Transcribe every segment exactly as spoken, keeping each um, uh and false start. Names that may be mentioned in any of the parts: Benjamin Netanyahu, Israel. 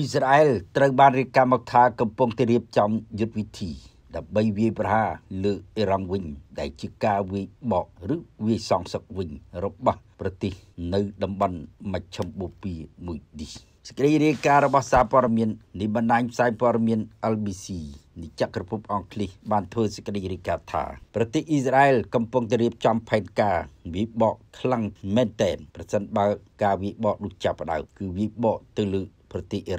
Israel ត្រូវបានរៀបចំយុទ្ធវិធីដើម្បីវាយប្រហារលើអ៊ីរ៉ង់វិញដែលជាការវាយបកឬវាយសងសឹកវិញរបស់ប្រទេសនៅតំបន់មជ្ឈមបូព៌ាមួយនេះសេចក្ដីរាយការណ៍របស់សារព័ត៌មាន នេះបានណែនាំផ្សាយព័ត៌មានអលប៊ីស៊ីនេះចាក់ក្រពពអង្គលីសបានធ្វើសេចក្ដីរាយការណ៍ថាប្រទេសអ៊ីស្រាអែលកំពុងតែរៀបចំផែនការវិបកខ្លាំងមែនទែនប្រសិនបើការវិបកនោះព្រោះតែអ៊ីស្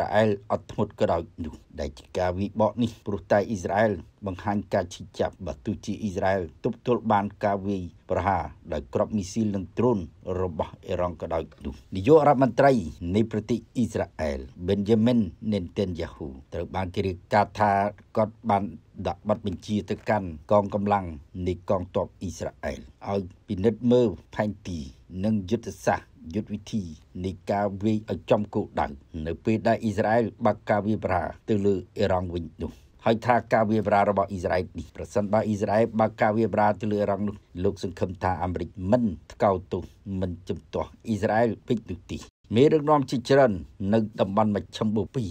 រាអែលបង្ហាញការឈឺចាប់បើទោះជាអ៊ីស្រាអែលទប់ទល់បានការវាយប្រហារដោយគ្រាប់មីស៊ីលនិងដ្រូនរបស់អ៊ីរ៉ង់ក៏ដោយនោះនាយករដ្ឋមន្ត្រីនៃប្រទេសអ៊ីស្រាអែល Benjamin Netanyahu ត្រូវបានគេរាយការណ៍ថា គាត់ បាន ដាក់ បទ បញ្ជា ទៅ កាន់ កង កម្លាំង នៃ កង ទ័ព អ៊ីស្រាអែល ឲ្យ ពិនិត្យ មើល ផែន ទី និង យុទ្ធ សាស្ត្រ យុទ្ធ វិធី នៃ ការ វាយ ឲ្យ ចំ គោល ដៅ នៅ ពេល ដែល អ៊ីស្រាអែល បើក ការ វាយ ប្រហារ ទៅ លើ អ៊ីរ៉ង់ វិញ នោះ ហើយ ថា ការ វាយ ប្រហារ របស់ អ៊ីស្រាអែល នេះ ប្រ សិន បើ អ៊ីស្រាអែល បើក ការ វាយ ប្រហារ ទៅ លើ អ៊ីរ៉ង់ នោះ លោក សង្ឃឹម ថា អាមេរិក មិន ថ្កោល ទោស មិន ជំទាស់ អ៊ីស្រាអែល ពេក នោះ ទេ មេ រង នាំ ជា ច្រើន នៅ តំបន់ មជ្ឈម បូព៌ា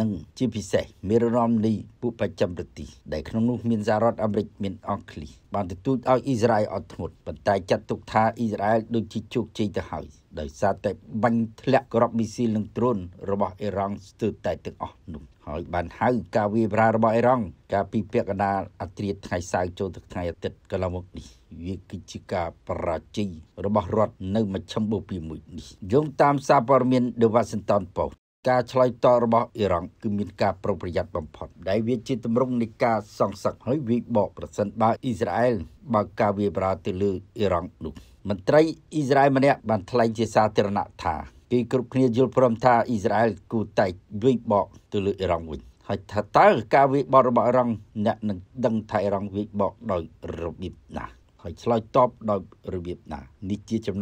និងជាពិសេសមេរងនាំនេះពួកប្រចាំប្រទេសដែលក្នុងនោះមានសារ៉ាត់អាមេរិកមានអង់គ្លីសបានទទួលឲ្យអ៊ីស្រ៉ាអែលដូចជាជោគជ័យទៅហើយដោយសារតែបាញ់ធ្លាក់គ្រាប់មីស៊ីលនឹងទ្រូនរបស់អ៊ីរ៉ង់ស្ទើរតែទាំងអស់នោះហើយបានហៅការវាយប្រហាររបស់អ៊ីរ៉ង់ការពីពាក្យកណ្ដាលអត្រាថ្ងាយសាវចូលទៅថ្ងៃអាទិត្យកន្លងមកនេះវាគឺជាការបរាជ័យរបស់រដ្ឋនៅមជ្ឈមបូព៌ាមួយនេះ យោងតាមសារព័ត៌មាន ឆ្លើយតបដោយរបៀបណានេះជាចំ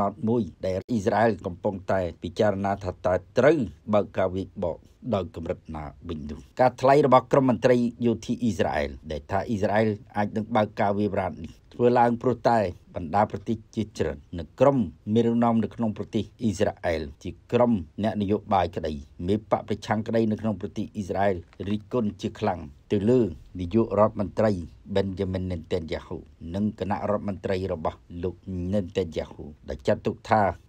ណុចមួយដែលអ៊ីស្រាអែលកំពុងតែពិចារណាថាតើត្រូវបើកការវាយបកដោយកម្រិតណាវិញនោះការថ្លែងរបស់ក្រុមមន្ត្រីយោធាអ៊ីស្រាអែលដែលថាអ៊ីស្រាអែលអាចនឹងបើកការវាយបកដល់កម្រិតណាវិញនោះការថ្លែងរបស់ក្រុមមន្ត្រីយោធាអ៊ីស្រាអែលដែលថាអ៊ីស្រាអែលអាចនឹងបើកការវាយបកនេះធ្វើឡើងព្រោះតែបណ្ដាប្រទេសជាច្រើននៅក្រមមេរងនាំនៅក្នុងប្រទេសអ៊ីស្រាអែលរិះគន់ជាខ្លាំងទៅលើ នាយករដ្ឋមន្ត្រីបេនយ៉ាមីន នេតាញ៉ាហ៊ូ អ្នកជានិយមនៃប្រទេសអ៊ីស្រាអែលភាគច្រើនបានទទួលឲ្យនយោបាយរ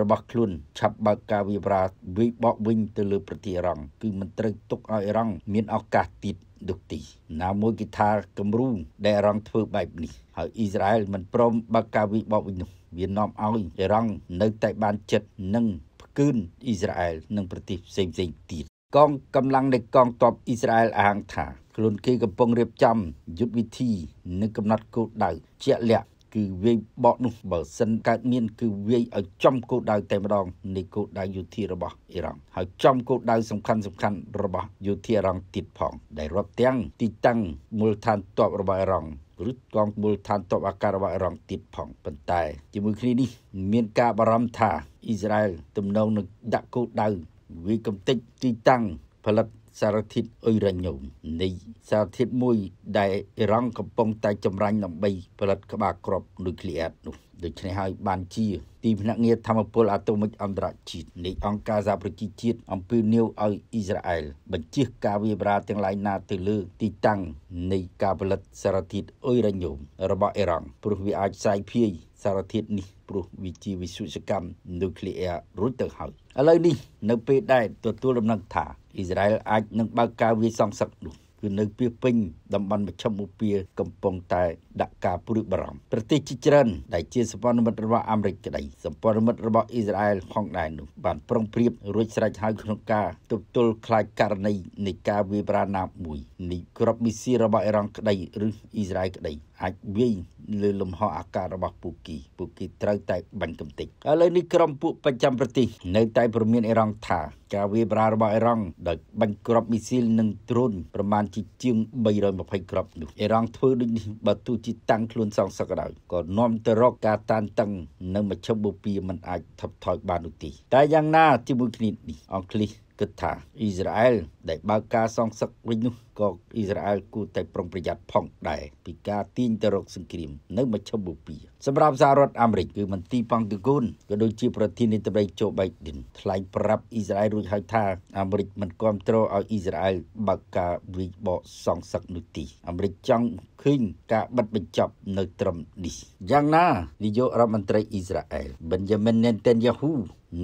របស់ខ្លួនឆាប់បើកការវាយប្រហារ ខ្លួនគេកំពុងរៀបចំយុទ្ធវិធីនិងកំណត់គោលដៅជាក់លាក់គឺវាយបកនោះបើសិនកើតមានគឺវាយឲ្យចំគោលដៅតែម្ដងនៃគោលដៅយោធារបស់អ៊ីរ៉ង់ហើយកចំគោលដៅសំខាន់ៗរបស់យោធាអ៊ីរ៉ង់ទៀតផងដែលរាប់ទាំងទីតាំងមូលដ្ឋានទ័ពរបស់អ៊ីរ៉ង់ ឬកងមូលដ្ឋានទ័ពអាកាសរបស់អ៊ីរ៉ង់ទៀតផងប៉ុន្តែជាមួយគ្នានេះមានការបារម្ភថាអ៊ីស្រាអែលទំនងនឹងដាក់គោលដៅវាយកំទេចទីតាំងផលិត សារធាតុអ៊ុយរ៉ាញ៉ូមនៃសារធាតុមួយដែលអ៊ីរ៉ង់កំពុងតែចម្រាញ់ដើម្បីផលិតក្បាលក្របនុយក្លីអ៊ែរនោះដូច្នេះហើយបានជាទីភ្នាក់ងារអាតូមិកអន្តរជាតិនៃអង្គការសហប្រជាជាតិអំពីនីវឲ្យអ៊ីស្រាអែលបញ្ជាការវាយប្រហារទាំងឡាយណាទៅលើទីតាំងនៃការផលិតសារធាតុអ៊ុយរ៉ាញ៉ូមរបស់អ៊ីរ៉ង់ព្រោះវាអាចផ្សាយភាយសារធាតុនេះ ព្រោះវិជាវិសុសកម្មនូគ្លីអ៊ែររត់ទៅហើយឥឡូវនេះនៅពេលដែលទទួលដំណឹងថាអ៊ីស្រាអែលអាចនឹងបើកការវាយសងសឹកនោះគឺនៅពីពេញតំបន់មជ្ឈមបូព៌ាកំពុងតែដាក់ការព្រួយបារម្ភប្រទេសជាច្រើនដែលជាសម្ព័ន្ធមិត្តរបស់អាមេរិកក្តីសម្ព័ន្ធមិត្តរបស់អ៊ីស្រាអែលផងដែរនោះបានប្រុងប្រៀបរួចស្រេចហើយក្នុងការទប់ទល់ខ្លាចករណីនៃការវាយប្រហារណាមួយនេះក្របមីស៊ីរបស់អ៊ីរ៉ង់ក្តីឬអ៊ីស្រាអែលក្តី อาจวิ่งเรือลมหออากาศระบาดปุกีปุกีเท่าแต่บันกำติอะไรนี่กรมปุกประจำประเทศในไต้พรมีนอิรังท่าการวิบราระบาดอิรังเด็กบันกรอบมิซิลหนึ่งตรุนประมาณที่จึงใบลอยมาไปกรอบดูอิรังทั่วดินประตูจิตตังคลุนสองสักดาวก็น้อมตรอกการตันตังนั่งมาชมบุปีมันอาจทับถอยบานุตีแต่ยังน่าที่บุคนิดอังกฤษกึศาอิสราเอลได้บากาสองสักวินุก็อิสราเอลกู้แต่ปรงประหยัดพ่องได้ปีกาตีนตรกสงครามนึกมาชมบุปีสำหรับสหรัฐอเมริกาคือมันตีปังตุกุลก็โดยจีประธินิตบริโจไบเดนทลายปรับอิสราเอลรุ่ยหายท่าอเมริกามันควมโตเอาอิสราเอลบากาวิบอสองสักนุตีอเมริกาจังขึ้นกาบัดบรรจับในตรัมดิสยังน่าวิโยรัฐมนตรีอิสราเอล Benjamin Netanyahu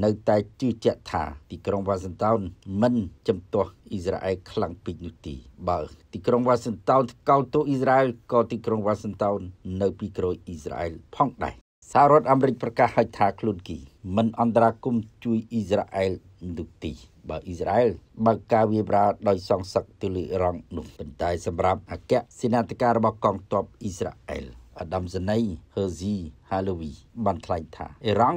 ในไต้จื้อเจ้าท่าที่กรุงวอชิงตันมันจำตัวอิสราเอลคลังปีนุตีบ่าวที่กรุงวอชิงตันเกาโตอิสราเอลก็ที่กรุงวอชิงตันในปีกรอยอิสราเอลพ้องได้สหรัฐอเมริกาประกาศให้ทาคลุนกีมันอันตราคุมจุยอิสราเอลดุตีบ่าวอิสราเอลบางกาวิบราโดยสองสักตุลีรังนุ่มเป็นไต้สำหรับอาเกะสินาติการบักกองทัพอิสราเอลอดัมเซนัยเฮอร์ซีฮาโลวีบันทลายทาอิรัง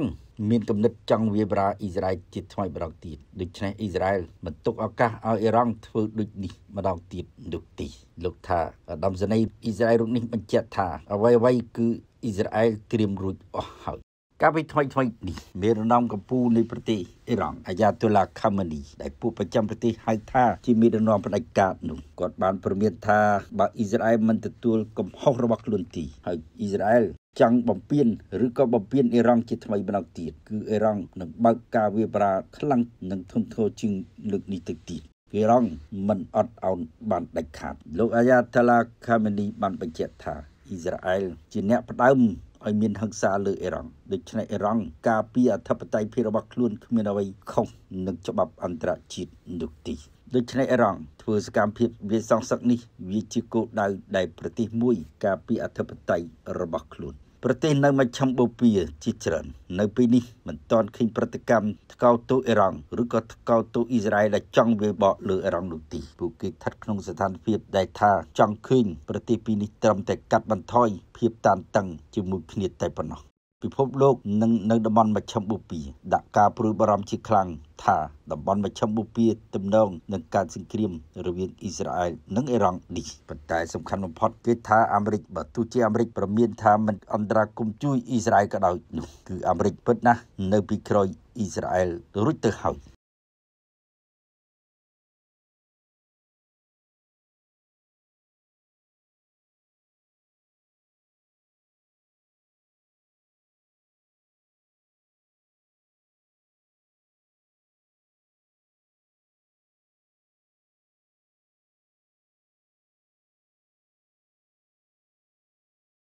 มีกำหนดจังเวียบราอิสราเอลจิตทอยบราวตีดุจในอิสราเอลมันตกอากาศเอาอิรังทวดุจนี้มาดาวตีดุตีลูกทาอดัมเซนัยอิสราเอลนี้มันเจ็ดทาเอาไว้ไว้คืออิสราเอลเตรียมรุดออกการไปทอยทอยนี้เมื่อนำกับผู้ในประเทศอิรังอาญาตุลาคามานีได้ผู้ประจำประเทศไฮท่าที่มีนามปนัยการหนุ่มกอดบานประเมียนทาบาอิสราเอลมันตะตัวกำห้องระบักลุนตีให้อิสราเอลจังบอมเปียนหรือก็บอมเปียนอิรังจิตทำไมบันตีคืออิรังหนึ่งบางกาเวบราคลังหนึ่งทนโทจึงหลุดนิติตีอิรังมันอดเอาบันได้ขาดโลกอาญาตุลาคามานีบันไปเจตทาอิสราเอลจีเนปดัมไอเมียนฮังซาเลออิรังโดยในอิรังกาปีอัธปไตยพิรบักล้วนขึ้นมาไว้คงหนึ่งฉบับอันตรจิตดุตีโดยในอิรังเพื่อสกัมพิบเวสองสักนี้วิจิโกได้ได้ประเทศมุยกาปีอัธปไตยระบักล้วนประเทศนั้นมาชั่งบุปีจิตรันในปีนี้มันตอนขึ้นประติกรรมเกาโตอิรังหรือก็เกาโตอิสราเอลได้จังเวบะเลออิรังดุตีผู้เกิดทัดขนมสถานเพียบได้ท่าจังขึ้นประเทศปีนี้ตรมแต่กัดบันทอยเพียบตานตังจมูกขณิตไตปนอกพิภพโลกนังนังดับบอลมาชั่งบุปีดักกาปรือบารมชิคลังท่าดับบอลมาชั่งบุปีตำนองนังการสงครามระหว่างอิสราเอลนังอิรังดิปัจจัยสำคัญของพอดเกิดท่าอเมริกบัตุจีอเมริกประเมินท่ามันอันตราคุมจุยอิสราเอลก็ได้คืออเมริกเปิดนะในปีกรอยอิสราเอลรุ่ยเตอร์เฮา